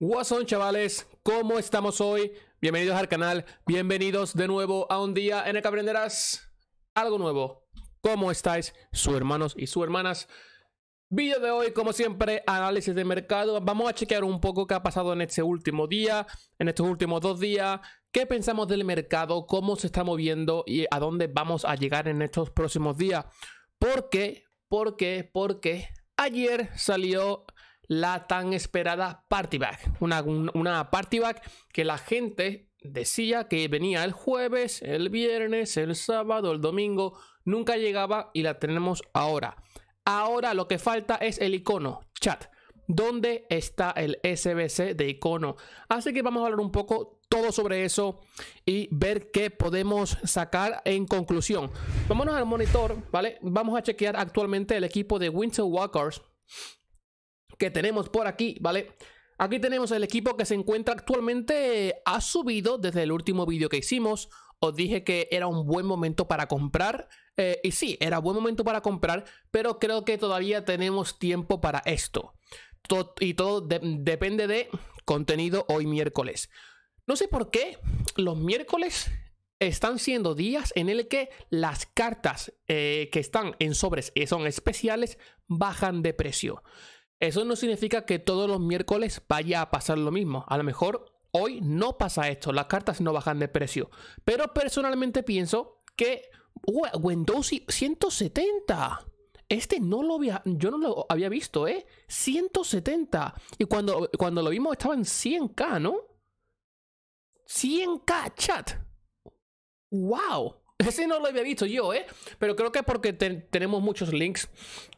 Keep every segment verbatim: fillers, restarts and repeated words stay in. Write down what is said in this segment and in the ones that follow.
What's on, chavales, ¿cómo estamos hoy? Bienvenidos al canal, bienvenidos de nuevo a un día en el que aprenderás algo nuevo. ¿Cómo estáis, sus hermanos y sus hermanas? Vídeo de hoy, como siempre, análisis de mercado. Vamos a chequear un poco qué ha pasado en este último día, en estos últimos dos días. ¿Qué pensamos del mercado? ¿Cómo se está moviendo? ¿Y a dónde vamos a llegar en estos próximos días? ¿Por qué? ¿Por qué? Porque ayer salió la tan esperada Party Bag, una, una Party Bag que la gente decía que venía el jueves, el viernes, el sábado, el domingo, nunca llegaba y la tenemos ahora. Ahora lo que falta es el icono, chat, ¿dónde está el S B C de icono? Así que vamos a hablar un poco todo sobre eso y ver qué podemos sacar en conclusión. Vámonos al monitor, ¿vale? Vamos a chequear actualmente el equipo de Winter Walkers que tenemos por aquí, ¿vale? Aquí tenemos el equipo que se encuentra actualmente, eh, ha subido desde el último vídeo que hicimos. Os dije que era un buen momento para comprar, eh, y sí, era buen momento para comprar, pero creo que todavía tenemos tiempo para esto. Todo, y todo de, depende de contenido hoy miércoles. No sé por qué los miércoles están siendo días en el que las cartas eh, que están en sobres y son especiales bajan de precio. Eso no significa que todos los miércoles vaya a pasar lo mismo. A lo mejor hoy no pasa esto, las cartas no bajan de precio. Pero personalmente pienso que uh, Windows ciento setenta. Este no lo había, yo no lo había visto, ¿eh? ciento setenta. Y cuando, cuando lo vimos estaba en cien K, ¿no? cien K, chat. ¡Wow! Ese no lo había visto yo, ¿eh? Pero creo que es porque te tenemos muchos links.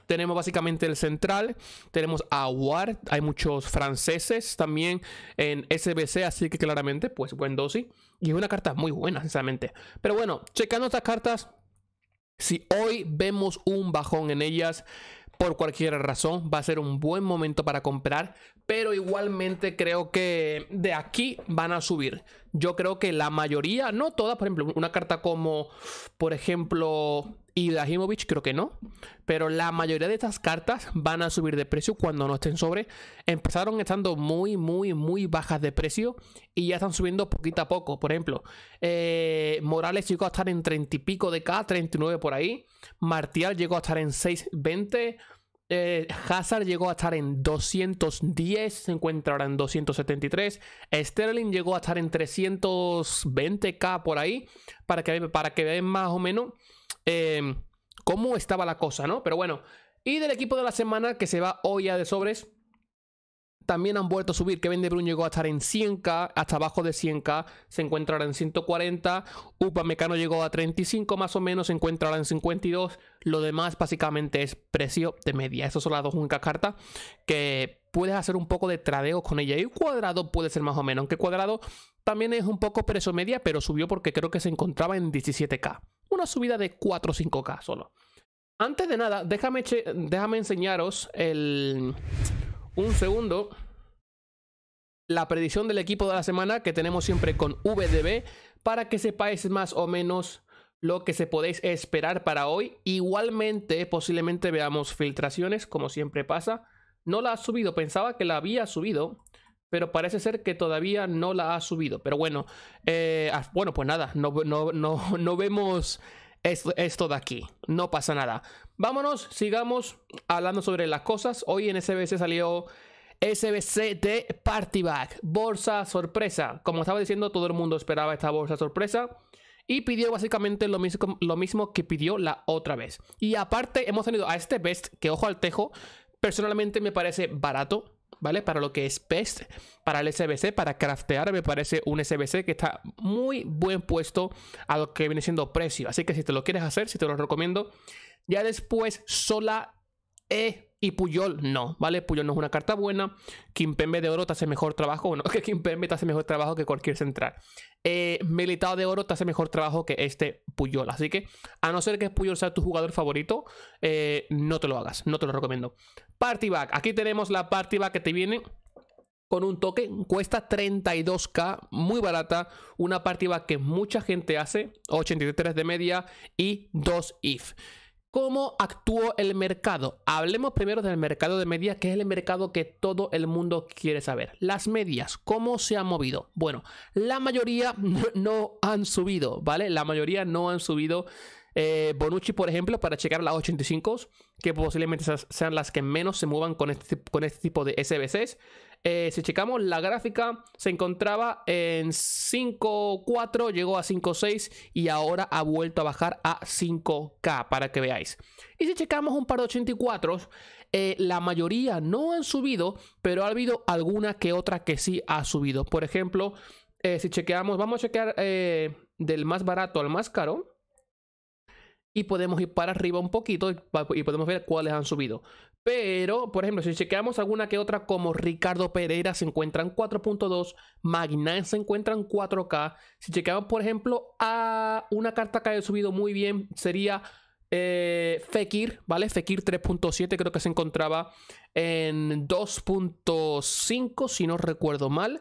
Tenemos básicamente el central. Tenemos Award. Hay muchos franceses también en S B C. Así que claramente, pues, buen dosis. Y es una carta muy buena, sinceramente. Pero bueno, checando estas cartas. Si hoy vemos un bajón en ellas, por cualquier razón, va a ser un buen momento para comprar. Pero igualmente creo que de aquí van a subir. Yo creo que la mayoría, no todas, por ejemplo, una carta como, por ejemplo, Ibrahimovic, creo que no. Pero la mayoría de estas cartas van a subir de precio cuando no estén sobre. Empezaron estando muy, muy, muy bajas de precio y ya están subiendo poquito a poco. Por ejemplo, eh, Morales llegó a estar en treinta y pico de K, treinta y nueve por ahí. Martial llegó a estar en seiscientos veinte. Eh, Hazard llegó a estar en doscientos diez, se encuentra ahora en doscientos setenta y tres. Sterling llegó a estar en trescientos veinte K por ahí, para que, para que vean más o menos eh, cómo estaba la cosa, ¿no? Pero bueno, y del equipo de la semana que se va hoy a de sobres, también han vuelto a subir. Kevin De Bruyne llegó a estar en cien K, hasta abajo de cien K, se encuentra ahora en ciento cuarenta. Upa Mecano llegó a treinta y cinco más o menos, se encuentra ahora en cincuenta y dos. Lo demás básicamente es precio de media. Esas son las dos únicas cartas que puedes hacer un poco de tradeo con ella. Y Cuadrado puede ser más o menos, aunque Cuadrado también es un poco precio media, pero subió porque creo que se encontraba en diecisiete K. Una subida de cuatro o cinco K solo. Antes de nada, déjame, déjame enseñaros el... un segundo, la predicción del equipo de la semana que tenemos siempre con V D B para que sepáis más o menos lo que se podéis esperar para hoy. Igualmente, posiblemente veamos filtraciones, como siempre pasa. No la ha subido, pensaba que la había subido, pero parece ser que todavía no la ha subido. Pero bueno, eh, bueno, pues nada, no, no, no, no vemos esto, esto de aquí, no pasa nada. Vámonos, sigamos hablando sobre las cosas. Hoy en S B C salió S B C de Party Bag, bolsa sorpresa. Como estaba diciendo, todo el mundo esperaba esta bolsa sorpresa y pidió básicamente lo mismo, lo mismo que pidió la otra vez. Y aparte hemos tenido a este PEST, que ojo al tejo, personalmente me parece barato, ¿vale? Para lo que es PEST, para el S B C, para craftear, me parece un S B C que está muy buen puesto a lo que viene siendo precio. Así que si te lo quieres hacer, si te lo recomiendo. Ya después, Sola E y Puyol no, ¿vale? Puyol no es una carta buena. Kimpembe de oro te hace mejor trabajo. No, que Kimpembe te hace mejor trabajo que cualquier central. Eh, Militão de oro te hace mejor trabajo que este Puyol. Así que, a no ser que Puyol sea tu jugador favorito, eh, no te lo hagas. No te lo recomiendo. Party Bag. Aquí tenemos la Party Bag que te viene con un toque. Cuesta treinta y dos K. Muy barata. Una Party Bag que mucha gente hace. ochenta y tres de media y dos if. ¿Cómo actuó el mercado? Hablemos primero del mercado de medias, que es el mercado que todo el mundo quiere saber. Las medias, ¿cómo se han movido? Bueno, la mayoría no han subido, ¿vale? La mayoría no han subido. Eh, Bonucci, por ejemplo, para checar las ochenta y cinco, que posiblemente sean las que menos se muevan con este, con este tipo de S B Cs. Eh, si checamos, la gráfica se encontraba en cinco punto cuatro, llegó a cinco punto seis y ahora ha vuelto a bajar a cinco K, para que veáis. Y si checamos un par de ochenta y cuatro, eh, la mayoría no han subido, pero ha habido alguna que otra que sí ha subido. Por ejemplo, eh, si chequeamos, vamos a chequear eh, del más barato al más caro. Y podemos ir para arriba un poquito y podemos ver cuáles han subido. Pero, por ejemplo, si chequeamos alguna que otra, como Ricardo Pereira se encuentra en cuatro punto dos, Magna se encuentra en cuatro K. Si chequeamos, por ejemplo, a una carta que haya subido muy bien, sería eh, Fekir, ¿vale? Fekir tres punto siete, creo que se encontraba en dos punto cinco, si no recuerdo mal.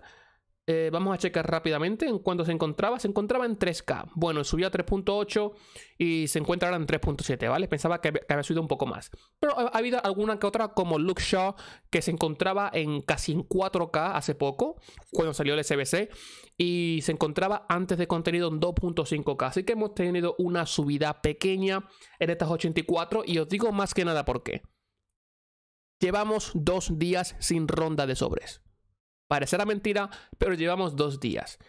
Eh, vamos a checar rápidamente en cuánto se encontraba. Se encontraba en tres K. Bueno, subió a tres punto ocho y se encuentra ahora en tres punto siete, ¿vale? Pensaba que, que había subido un poco más. Pero ha, ha habido alguna que otra, como Luke Shaw, que se encontraba en casi en cuatro K hace poco, cuando salió el S B C, y se encontraba antes de contenido en dos punto cinco K. Así que hemos tenido una subida pequeña en estas ochenta y cuatro, y os digo más que nada por qué. Llevamos dos días sin ronda de sobres. Parecerá mentira, pero llevamos dos días.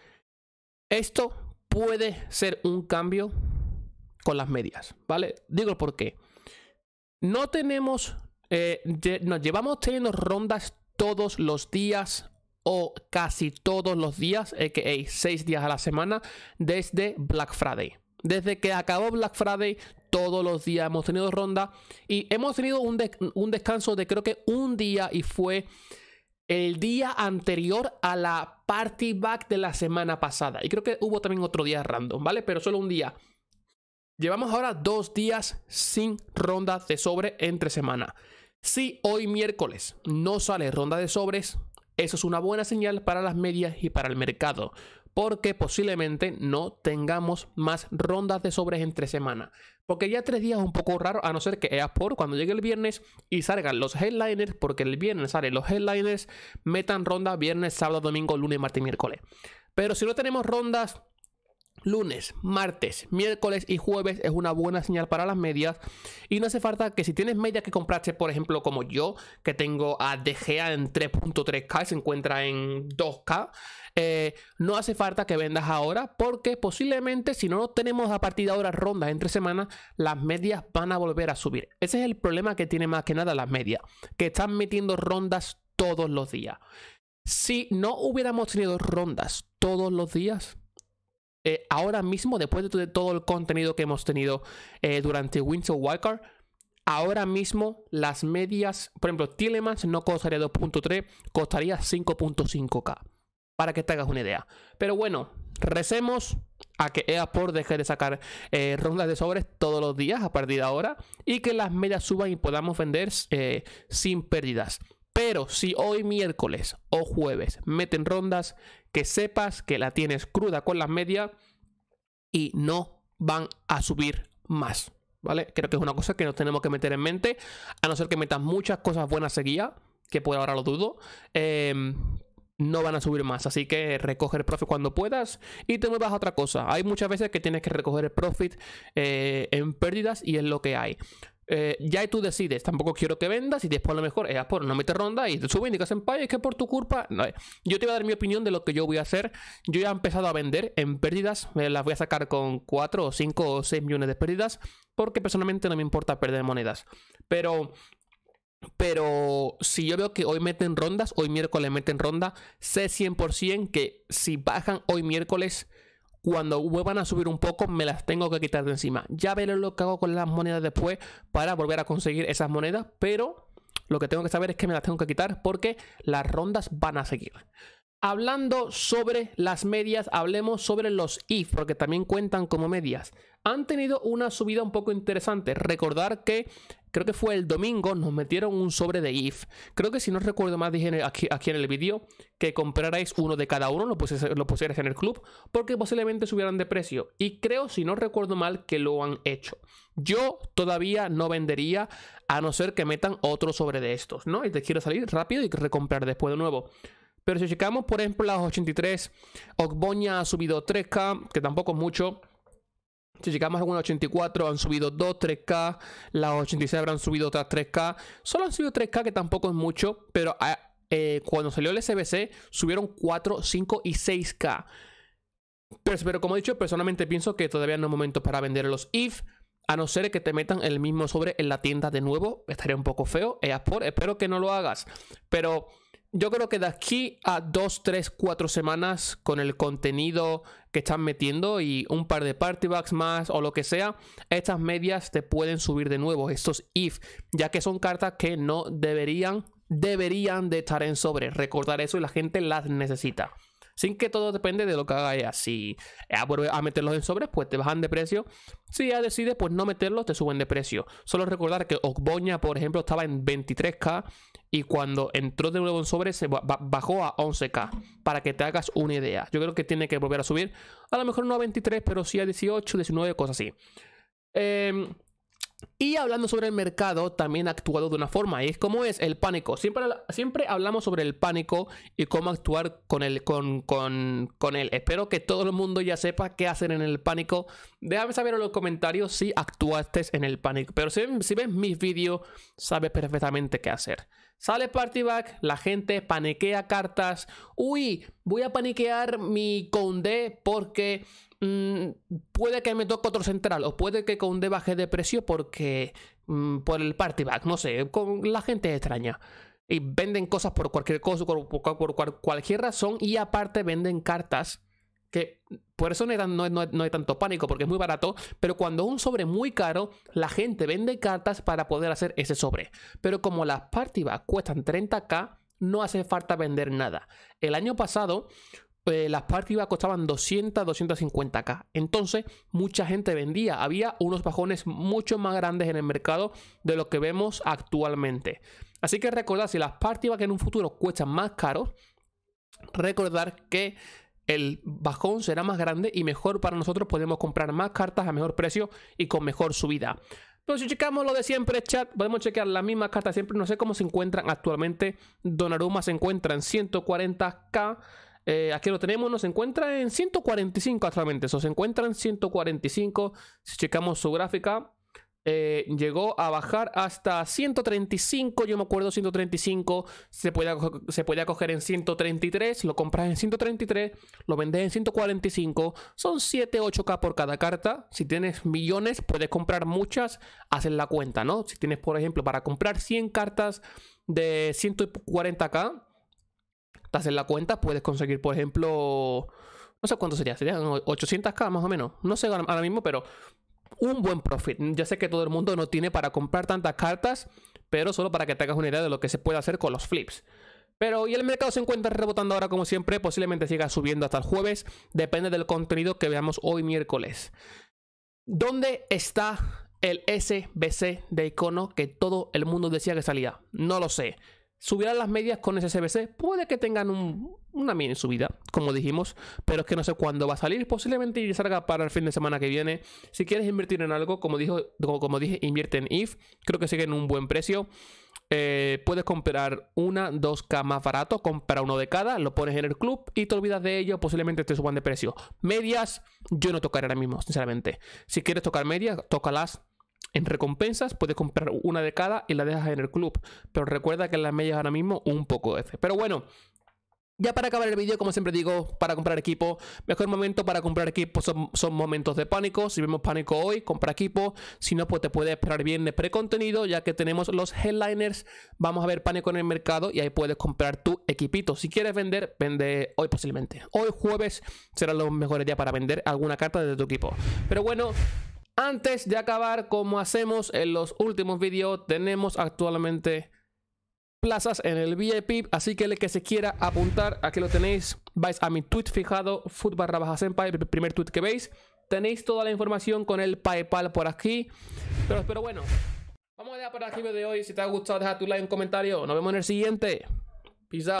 Esto puede ser un cambio con las medias, ¿vale? Digo por qué. No tenemos... Eh, nos llevamos teniendo rondas todos los días o casi todos los días, a k a seis días a la semana, desde Black Friday. Desde que acabó Black Friday, todos los días hemos tenido ronda y hemos tenido un, de un descanso de creo que un día, y fue... el día anterior a la Party Bag de la semana pasada. Y creo que hubo también otro día random, ¿vale? Pero solo un día. Llevamos ahora dos días sin rondas de sobre entre semana. Si hoy miércoles no sale ronda de sobres, eso es una buena señal para las medias y para el mercado, porque posiblemente no tengamos más rondas de sobres entre semana. Porque ya tres días es un poco raro, a no ser que E A Sport, cuando llegue el viernes y salgan los headliners, porque el viernes salen los headliners, metan rondas viernes, sábado, domingo, lunes, martes, miércoles. Pero si no tenemos rondas lunes, martes, miércoles y jueves, es una buena señal para las medias. Y no hace falta que, si tienes medias que compraste, por ejemplo, como yo, que tengo a D G A en tres punto tres K, se encuentra en dos K, eh, no hace falta que vendas ahora, porque posiblemente, si no tenemos a partir de ahora rondas entre semanas, las medias van a volver a subir. Ese es el problema que tiene más que nada las medias, que están metiendo rondas todos los días. Si no hubiéramos tenido rondas todos los días, Eh, ahora mismo, después de todo el contenido que hemos tenido eh, durante Winter Wildcard, ahora mismo las medias, por ejemplo, Tilemans no costaría dos punto tres, costaría cinco punto cinco K, para que te hagas una idea. Pero bueno, recemos a que E A Sport deje de sacar eh, rondas de sobres todos los días a partir de ahora, y que las medias suban y podamos vender eh, sin pérdidas. Pero si hoy miércoles o jueves meten rondas, que sepas que la tienes cruda con las medias y no van a subir más, ¿vale? Creo que es una cosa que nos tenemos que meter en mente, a no ser que metas muchas cosas buenas seguidas, que por ahora lo dudo, eh, no van a subir más. Así que recoge el profit cuando puedas y te muevas a otra cosa. Hay muchas veces que tienes que recoger el profit eh, en pérdidas, y es lo que hay. Eh, ya tú decides, tampoco quiero que vendas y después a lo mejor es por no meter ronda y te suben y te hacen pay, es que por tu culpa no, eh. Yo te voy a dar mi opinión de lo que yo voy a hacer. Yo ya he empezado a vender en pérdidas, eh, las voy a sacar con cuatro o cinco o seis millones de pérdidas, porque personalmente no me importa perder monedas. Pero... Pero si yo veo que hoy meten rondas, hoy miércoles meten ronda, sé cien por cien que si bajan hoy miércoles, cuando vuelvan a subir un poco, me las tengo que quitar de encima. Ya veré lo que hago con las monedas después para volver a conseguir esas monedas, pero lo que tengo que saber es que me las tengo que quitar, porque las rondas van a seguir. Hablando sobre las medias, hablemos sobre los I F, porque también cuentan como medias. Han tenido una subida un poco interesante. Recordar que creo que fue el domingo, nos metieron un sobre de I F. Creo que si no recuerdo más, dije aquí, aquí en el vídeo que comprarais uno de cada uno, lo pusierais en el club, porque posiblemente subieran de precio. Y creo, si no recuerdo mal, que lo han hecho. Yo todavía no vendería, a no ser que metan otro sobre de estos, ¿no? Y te quiero salir rápido y recomprar después de nuevo. Pero si checamos, por ejemplo, las ochenta y tres, Ogbonya ha subido tres K, que tampoco es mucho. Si llegamos a algunas ochenta y cuatro, han subido dos, tres K. Las ochenta y seis habrán subido otras tres K. Solo han subido tres K, que tampoco es mucho. Pero eh, cuando salió el S B C, subieron cuatro, cinco y seis K. Pero, pero como he dicho, personalmente pienso que todavía no es momento para vender los I F. A no ser que te metan el mismo sobre en la tienda de nuevo. Estaría un poco feo. Easport, espero que no lo hagas. Pero yo creo que de aquí a dos, tres, cuatro semanas, con el contenido que están metiendo y un par de party bags más o lo que sea, estas medias te pueden subir de nuevo, estos I F, ya que son cartas que no deberían, deberían de estar en sobre. Recordar eso, y la gente las necesita. Sin que todo depende de lo que haga ella. Si ella vuelve a meterlos en sobres, pues te bajan de precio. Si ella decide, pues no meterlos, te suben de precio. Solo recordar que Ogbonya, por ejemplo, estaba en veintitrés K. Y cuando entró de nuevo en sobres, se bajó a once K. Para que te hagas una idea. Yo creo que tiene que volver a subir. A lo mejor no a veintitrés, pero sí a dieciocho, diecinueve, cosas así. Eh... Y hablando sobre el mercado, también ha actuado de una forma, y es como es el pánico. Siempre, siempre hablamos sobre el pánico y cómo actuar con él, con, con, con él. Espero que todo el mundo ya sepa qué hacer en el pánico. Déjame saber en los comentarios si actuaste en el pánico. Pero si, si ves mis vídeos, sabes perfectamente qué hacer. Sale Party Bag, la gente paniquea cartas. Uy, voy a paniquear mi Condé porque mmm, puede que me toque otro central, o puede que Condé baje de precio porque mmm, por el Party Bag, no sé, con la gente es extraña. Y venden cosas por cualquier cosa, por, por, por cualquier razón, y aparte venden cartas que por eso no hay, no, no, no hay tanto pánico, porque es muy barato. Pero cuando un sobre es muy caro, la gente vende cartas para poder hacer ese sobre. Pero como las party bags cuestan treinta K, no hace falta vender nada. El año pasado eh, las party bags costaban doscientos, doscientos cincuenta K. Entonces mucha gente vendía. Había unos bajones mucho más grandes en el mercado de lo que vemos actualmente. Así que recordad, si las party bags en un futuro cuestan más caro, recordar que el bajón será más grande y mejor para nosotros. Podemos comprar más cartas a mejor precio y con mejor subida. Pero si checamos lo de siempre, chat, podemos chequear las mismas cartas siempre. No sé cómo se encuentran actualmente. Donnarumma se encuentra en ciento cuarenta K. Eh, aquí lo tenemos, nos encuentra en ciento cuarenta y cinco actualmente. Eso se encuentra en ciento cuarenta y cinco. Si checamos su gráfica, Eh, llegó a bajar hasta ciento treinta y cinco, yo me acuerdo ciento treinta y cinco, se podía, se podía coger en ciento treinta y tres, lo compras en ciento treinta y tres, lo vendes en ciento cuarenta y cinco, son siete, ocho K por cada carta. Si tienes millones, puedes comprar muchas, haces la cuenta, ¿no? Si tienes, por ejemplo, para comprar cien cartas de ciento cuarenta K, te haces la cuenta, puedes conseguir, por ejemplo, no sé cuánto sería, serían ochocientos K más o menos, no sé ahora mismo, pero un buen profit. Ya sé que todo el mundo no tiene para comprar tantas cartas, pero solo para que te hagas una idea de lo que se puede hacer con los flips. Pero y el mercado se encuentra rebotando ahora como siempre. Posiblemente siga subiendo hasta el jueves. Depende del contenido que veamos hoy miércoles. ¿Dónde está el S B C de Icono que todo el mundo decía que salía? No lo sé. ¿Subirán las medias con ese S B C? Puede que tengan un, una mini subida, como dijimos, pero es que no sé cuándo va a salir. Posiblemente salga para el fin de semana que viene. Si quieres invertir en algo, como, dijo, como, como dije, invierte en I F. Creo que sigue en un buen precio. Eh, puedes comprar una, dos K más barato. Compra uno de cada, lo pones en el club y te olvidas de ello. Posiblemente te suban de precio. Medias, yo no tocaré ahora mismo, sinceramente. Si quieres tocar medias, tócalas. En recompensas puedes comprar una de cada y la dejas en el club. Pero recuerda que las medias ahora mismo un poco F. Pero bueno, ya para acabar el vídeo, como siempre digo, para comprar equipo, mejor momento para comprar equipo son, son momentos de pánico. Si vemos pánico hoy, compra equipo. Si no, pues te puedes esperar viernes precontenido, ya que tenemos los headliners. Vamos a ver pánico en el mercado y ahí puedes comprar tu equipito. Si quieres vender, vende hoy posiblemente. Hoy jueves serán los mejores días para vender alguna carta de tu equipo. Pero bueno, antes de acabar, como hacemos en los últimos vídeos, tenemos actualmente plazas en el V I P, así que el que se quiera apuntar, aquí lo tenéis. Vais a mi tweet fijado, fut barra baja senpai, el primer tweet que veis. Tenéis toda la información con el PayPal por aquí. Pero, pero bueno, vamos a dejar para el vídeo de hoy. Si te ha gustado, deja tu like, un comentario. Nos vemos en el siguiente. Peace out.